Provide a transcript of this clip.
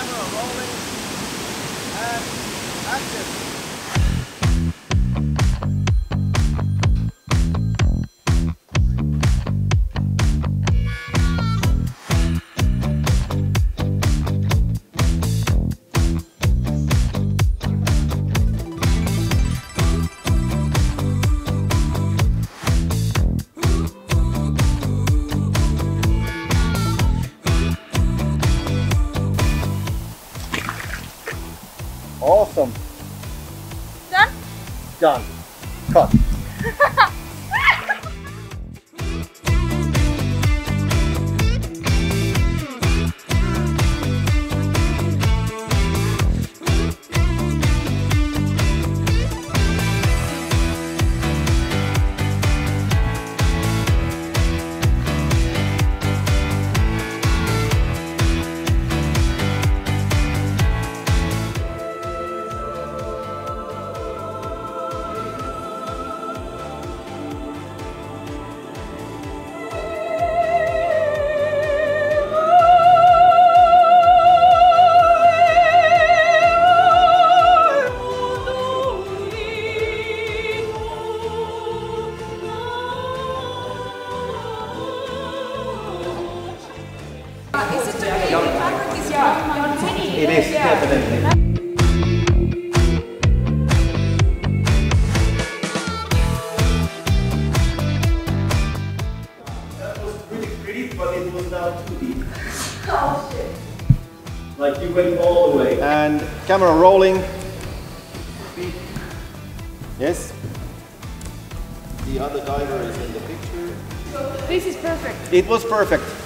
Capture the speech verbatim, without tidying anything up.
camera rolling and action. Awesome. Done? Done. Cut. It is, yeah. Definitely. That was really pretty, but it was now too deep. Oh shit. Like you went all the way. And camera rolling. Yes. The other diver is in the picture. This is perfect. It was perfect.